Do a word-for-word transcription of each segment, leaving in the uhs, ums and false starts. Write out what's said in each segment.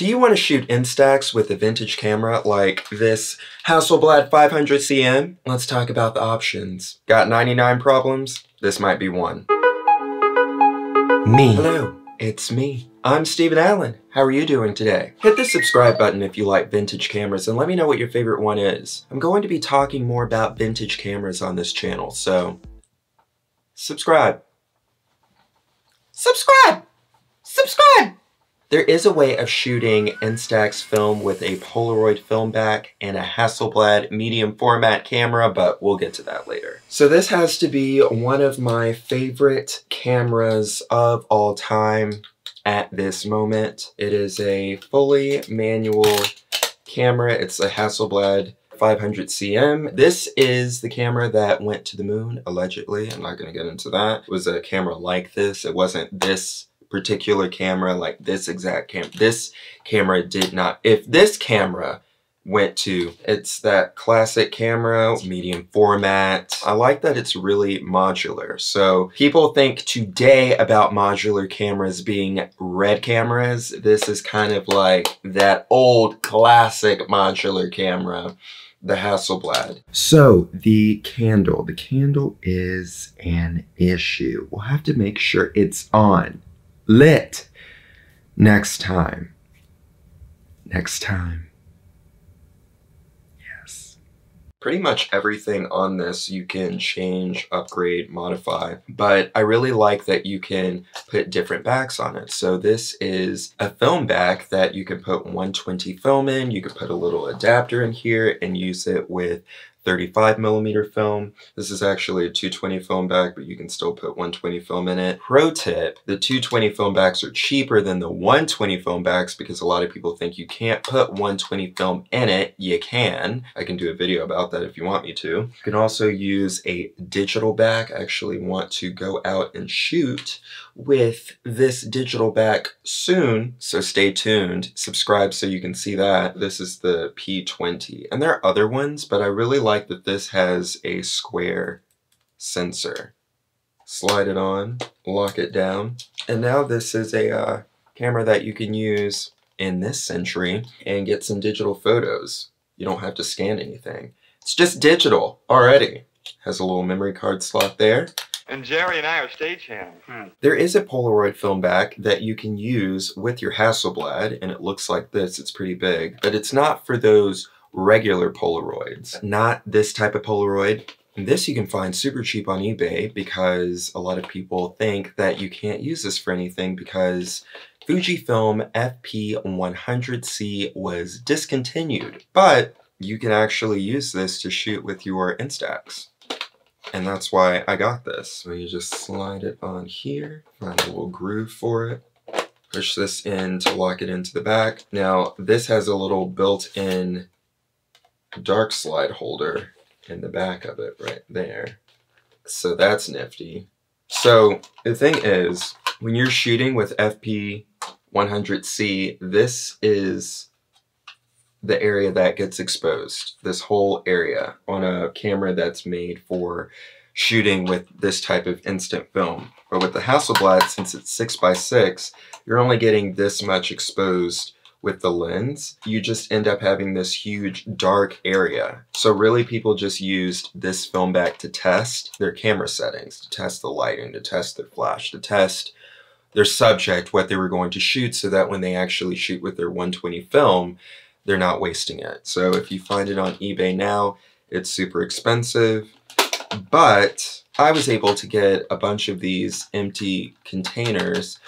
Do you want to shoot Instax with a vintage camera like this Hasselblad five hundred C M? Let's talk about the options. Got ninety-nine problems? This might be one. Me. Hello, it's me. I'm Steven Allen. How are you doing today? Hit the subscribe button if you like vintage cameras and let me know what your favorite one is. I'm going to be talking more about vintage cameras on this channel, so subscribe. Subscribe! Subscribe! There is a way of shooting Instax film with a Polaroid film back and a Hasselblad medium format camera, but we'll get to that later. So this has to be one of my favorite cameras of all time at this moment. It is a fully manual camera. It's a Hasselblad five hundred C M. This is the camera that went to the moon, allegedly. I'm not gonna get into that. It was a camera like this. It wasn't this particular camera, like this exact camera. This camera did not, if this camera went to, it's that classic camera, medium format. I like that it's really modular. So people think today about modular cameras being red cameras. This is kind of like that old classic modular camera, the Hasselblad. So the candle, the candle is an issue. We'll have to make sure it's on. Lit next time. Next time. Yes. Pretty much everything on this you can change, upgrade, modify, but I really like that you can put different backs on it. So this is a film back that you can put one twenty film in. You can put a little adapter in here and use it with thirty-five millimeter film. This is actually a two twenty film back, but you can still put one twenty film in it. Pro tip, the two twenty film backs are cheaper than the one twenty film backs because a lot of people think you can't put one twenty film in it. You can. I can do a video about that if you want me to. You can also use a digital back. I actually want to go out and shoot with this digital back soon, so stay tuned. Subscribe so you can see that. This is the P twenty, and there are other ones, but I really like like that this has a square sensor. Slide it on, lock it down, and now this is a uh, camera that you can use in this century and get some digital photos. You don't have to scan anything. It's just digital already. Has a little memory card slot there. And Jerry and I are stagehands. Hmm. There is a Polaroid film back that you can use with your Hasselblad, and it looks like this. It's pretty big, but it's not for those regular Polaroids, not this type of Polaroid. This you can find super cheap on eBay because a lot of people think that you can't use this for anything because Fujifilm F P one hundred C was discontinued, but you can actually use this to shoot with your Instax. And that's why I got this. So you just slide it on here, find a little groove for it. Push this in to lock it into the back. Now this has a little built-in dark slide holder in the back of it right there. So that's nifty. So the thing is, when you're shooting with F P one hundred C, this is the area that gets exposed. This whole area on a camera that's made for shooting with this type of instant film. But with the Hasselblad, since it's six by six, you're only getting this much exposed with the lens. You just end up having this huge dark area. So really people just used this film back to test their camera settings, to test the lighting, to test their flash, to test their subject, what they were going to shoot, so that when they actually shoot with their one twenty film, they're not wasting it. So if you find it on eBay now, it's super expensive, but I was able to get a bunch of these empty containers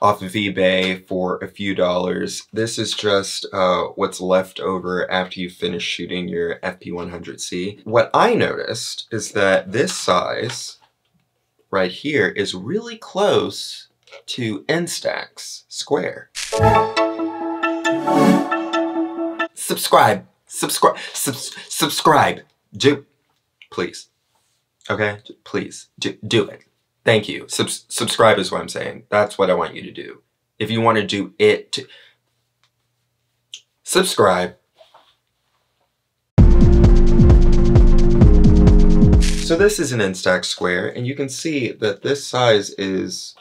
off of eBay for a few dollars. This is just uh, what's left over after you finish shooting your F P one hundred C. What I noticed is that this size right here is really close to Instax Square. Subscribe, subscribe, subs subscribe, do, please. Okay, please, do, do it. Thank you. Sub subscribe is what I'm saying. That's what I want you to do. If you want to do it, to subscribe. So this is an Instax Square, and you can see that this size is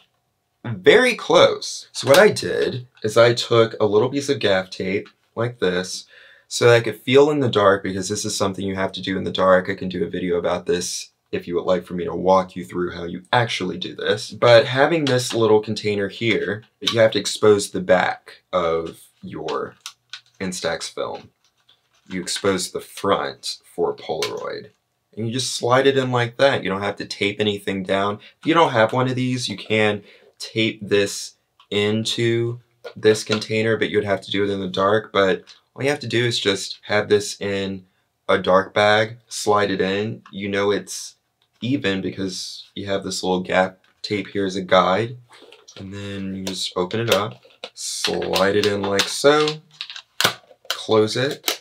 very close. So what I did is I took a little piece of gaff tape like this so that I could feel in the dark, because this is something you have to do in the dark. I can do a video about this if you would like for me to walk you through how you actually do this. But having this little container here, you have to expose the back of your Instax film. You expose the front for Polaroid. And you just slide it in like that. You don't have to tape anything down. If you don't have one of these, you can tape this into this container, but you'd have to do it in the dark. But all you have to do is just have this in a dark bag, slide it in. You know it's even because you have this little gap tape here as a guide. And then you just open it up, slide it in like so, close it,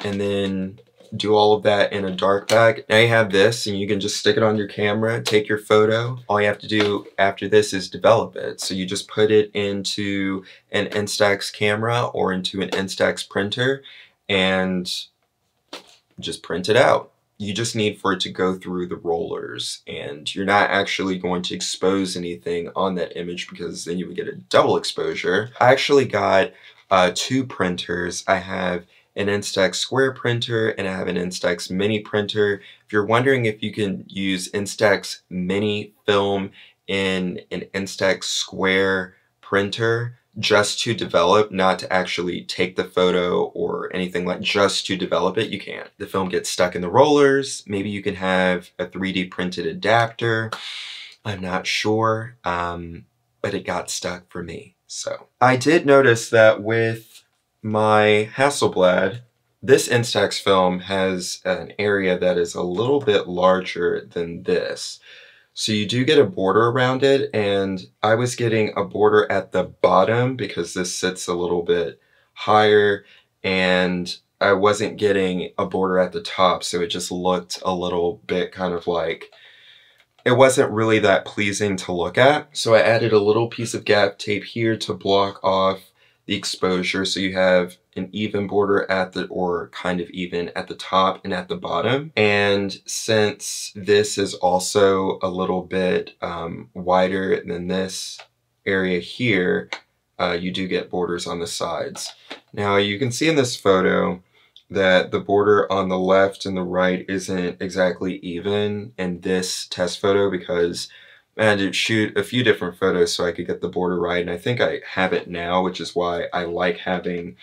and then do all of that in a dark bag. Now you have this, and you can just stick it on your camera, take your photo. All you have to do after this is develop it. So you just put it into an Instax camera or into an Instax printer and just print it out. You just need for it to go through the rollers, and you're not actually going to expose anything on that image because then you would get a double exposure. I actually got uh, two printers. I have an Instax Square printer, and I have an Instax Mini printer. If you're wondering if you can use Instax Mini film in an Instax Square printer just to develop, not to actually take the photo or anything like, just to develop it, you can't. The film gets stuck in the rollers. Maybe you can have a three D printed adapter. I'm not sure, um, but it got stuck for me. So I did notice that with my Hasselblad, this Instax film has an area that is a little bit larger than this. So you do get a border around it, and I was getting a border at the bottom because this sits a little bit higher, and I wasn't getting a border at the top, so it just looked a little bit kind of like, it wasn't really that pleasing to look at. So I added a little piece of gaff tape here to block off the exposure, so you have an even border at the, or kind of even at the top and at the bottom. And since this is also a little bit um, wider than this area here, uh, you do get borders on the sides. Now you can see in this photo that the border on the left and the right isn't exactly even in this test photo because I had to shoot a few different photos so I could get the border right, and I think I have it now, which is why I like having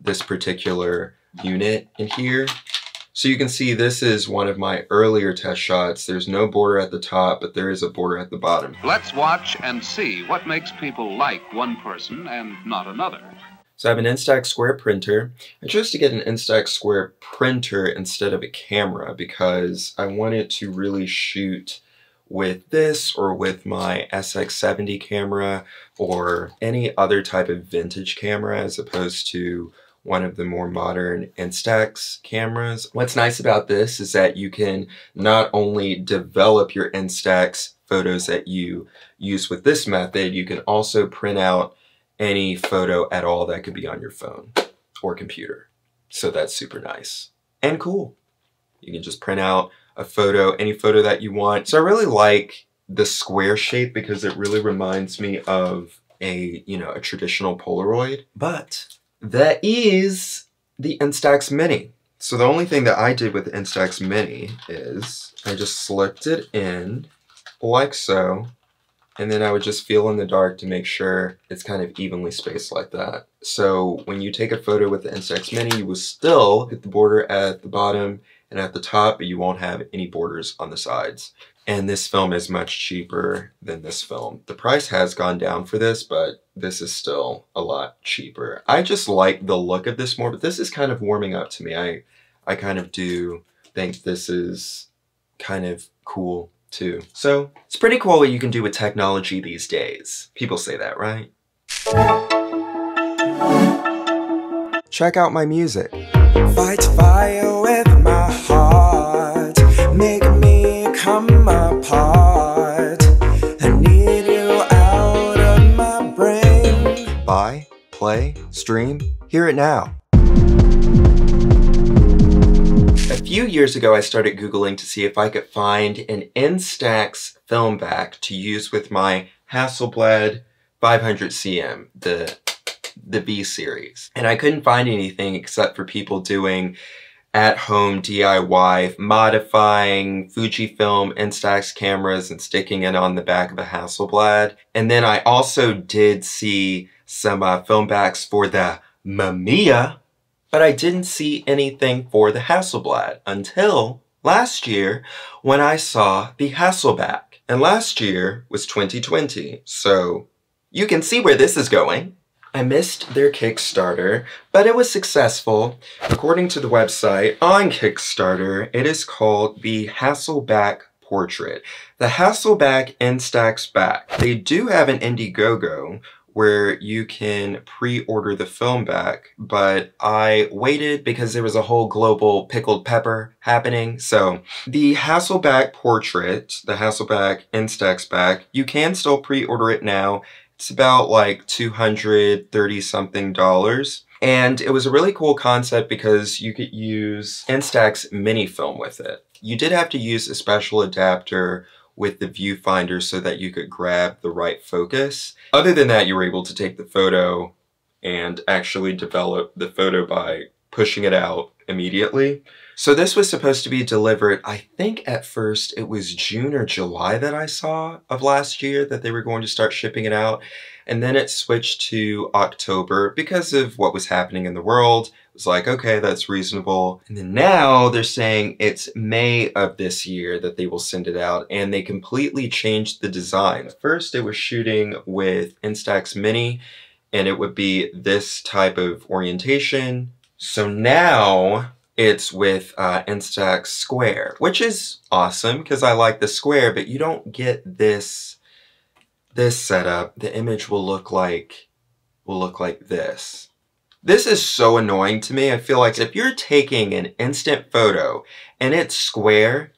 this particular unit in here. So you can see this is one of my earlier test shots. There's no border at the top, but there is a border at the bottom. Let's watch and see what makes people like one person and not another. So I have an Instax Square printer. I chose to get an Instax Square printer instead of a camera because I wanted to really shoot with this or with my S X seventy camera or any other type of vintage camera as opposed to one of the more modern Instax cameras. What's nice about this is that you can not only develop your Instax photos that you use with this method, you can also print out any photo at all that could be on your phone or computer. So that's super nice and cool. You can just print out a photo, any photo that you want. So I really like the square shape because it really reminds me of a, you know, a traditional Polaroid. But that is the Instax Mini. So the only thing that I did with the Instax Mini is I just slipped it in like so, and then I would just feel in the dark to make sure it's kind of evenly spaced like that. So when you take a photo with the Instax Mini, you will still hit the border at the bottom and at the top, but you won't have any borders on the sides. And this film is much cheaper than this film. The price has gone down for this, but this is still a lot cheaper. I just like the look of this more, but this is kind of warming up to me. I, I kind of do think this is kind of cool too. So it's pretty cool what you can do with technology these days. People say that, right? Check out my music. Fight fire with my heart, make me come apart. I need you out of my brain. Buy, play, stream, hear it now. A few years ago, I started Googling to see if I could find an Instax film back to use with my Hasselblad five hundred C M, the the B series. And I couldn't find anything except for people doing at-home D I Y, modifying Fujifilm Instax cameras and sticking it on the back of a Hasselblad. And then I also did see some uh, film backs for the Mamiya, but I didn't see anything for the Hasselblad until last year when I saw the Hasselback. And last year was twenty twenty, so you can see where this is going. I missed their Kickstarter, but it was successful. According to the website, on Kickstarter, it is called the Hasselback Portrait. The Hasselback Instax Back. They do have an Indiegogo where you can pre-order the film back, but I waited because there was a whole global pickled pepper happening. So the Hasselback Portrait, the Hasselback Instax Back, you can still pre-order it now. It's about like two hundred thirty something dollars. And it was a really cool concept because you could use Instax Mini film with it. You did have to use a special adapter with the viewfinder so that you could grab the right focus. Other than that, you were able to take the photo and actually develop the photo by pushing it out immediately. So this was supposed to be delivered, I think at first it was June or July that I saw of last year that they were going to start shipping it out. And then it switched to October because of what was happening in the world. It was like, okay, that's reasonable. And then now they're saying it's May of this year that they will send it out, and they completely changed the design. First, they were shooting with Instax Mini, and it would be this type of orientation. So now it's with uh, Instax Square, which is awesome because I like the square, but you don't get this this setup. The image will look like will look like this. This is so annoying to me. I feel like if you're taking an instant photo and it's square,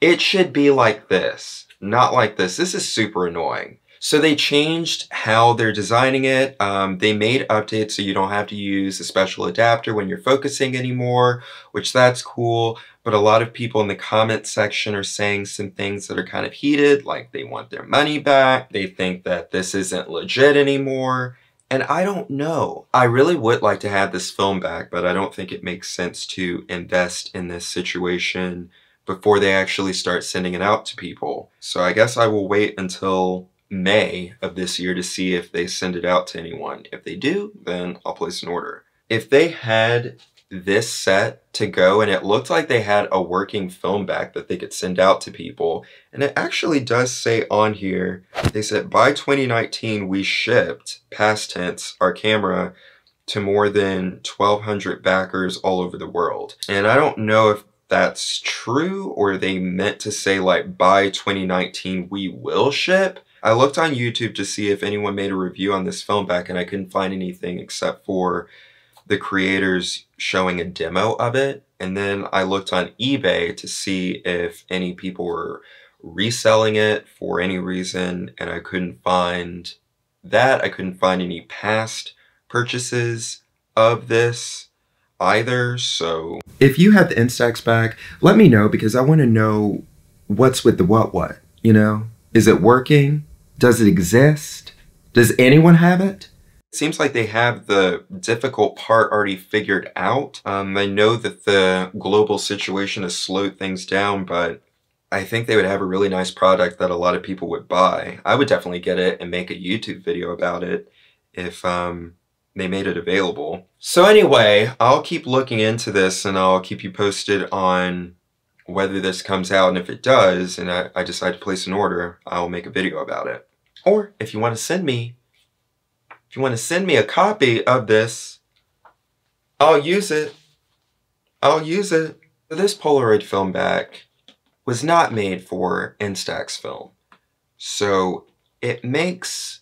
it should be like this, not like this. This is super annoying. So they changed how they're designing it. Um, they made updates so you don't have to use a special adapter when you're focusing anymore, which that's cool. But a lot of people in the comment section are saying some things that are kind of heated, like they want their money back. They think that this isn't legit anymore. And I don't know. I really would like to have this film back, but I don't think it makes sense to invest in this situation before they actually start sending it out to people. So I guess I will wait until May of this year to see if they send it out to anyone. If they do, then I'll place an order. If they had this set to go and it looked like they had a working film back that they could send out to people, and it actually does say on here, they said by twenty nineteen we shipped, past tense, our camera to more than twelve hundred backers all over the world. And I don't know if that's true or they meant to say like by twenty nineteen we will ship. I looked on YouTube to see if anyone made a review on this film back, and I couldn't find anything except for the creators showing a demo of it. And then I looked on eBay to see if any people were reselling it for any reason, and I couldn't find that. I couldn't find any past purchases of this either, so. If you have the Instax back, let me know, because I want to know what's with the what what, you know? Is it working? Does it exist? Does anyone have it? It seems like they have the difficult part already figured out. Um, I know that the global situation has slowed things down, but I think they would have a really nice product that a lot of people would buy. I would definitely get it and make a YouTube video about it if um, they made it available. So anyway, I'll keep looking into this and I'll keep you posted on whether this comes out, and if it does and I, I decide to place an order, I'll make a video about it. Or if you want to send me, if you want to send me a copy of this, I'll use it. I'll use it. This Polaroid film back was not made for Instax film. So it makes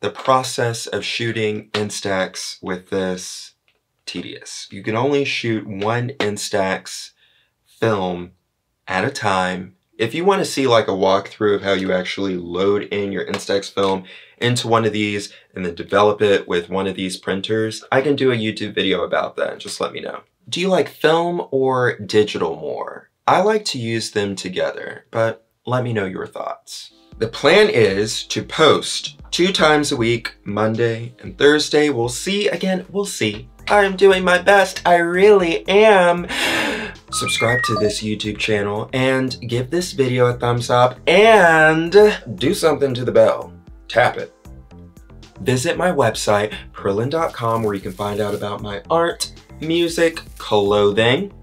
the process of shooting Instax with this tedious. You can only shoot one Instax film at a time. If you want to see like a walkthrough of how you actually load in your Instax film into one of these and then develop it with one of these printers, I can do a YouTube video about that. Just let me know. Do you like film or digital more? I like to use them together, but let me know your thoughts. The plan is to post two times a week, Monday and Thursday. We'll see. Again, we'll see. I'm doing my best. I really am. Subscribe to this YouTube channel and give this video a thumbs up and do something to the bell. Tap it. Visit my website, prillen dot com, where you can find out about my art, music, clothing.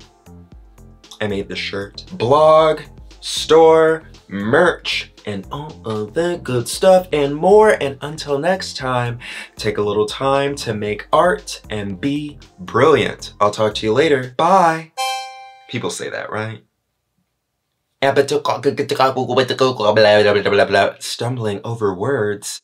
I made the shirt, blog, store, merch, and all of that good stuff and more. And until next time, take a little time to make art and be brilliant. I'll talk to you later. Bye. People say that, right? Stumbling over words.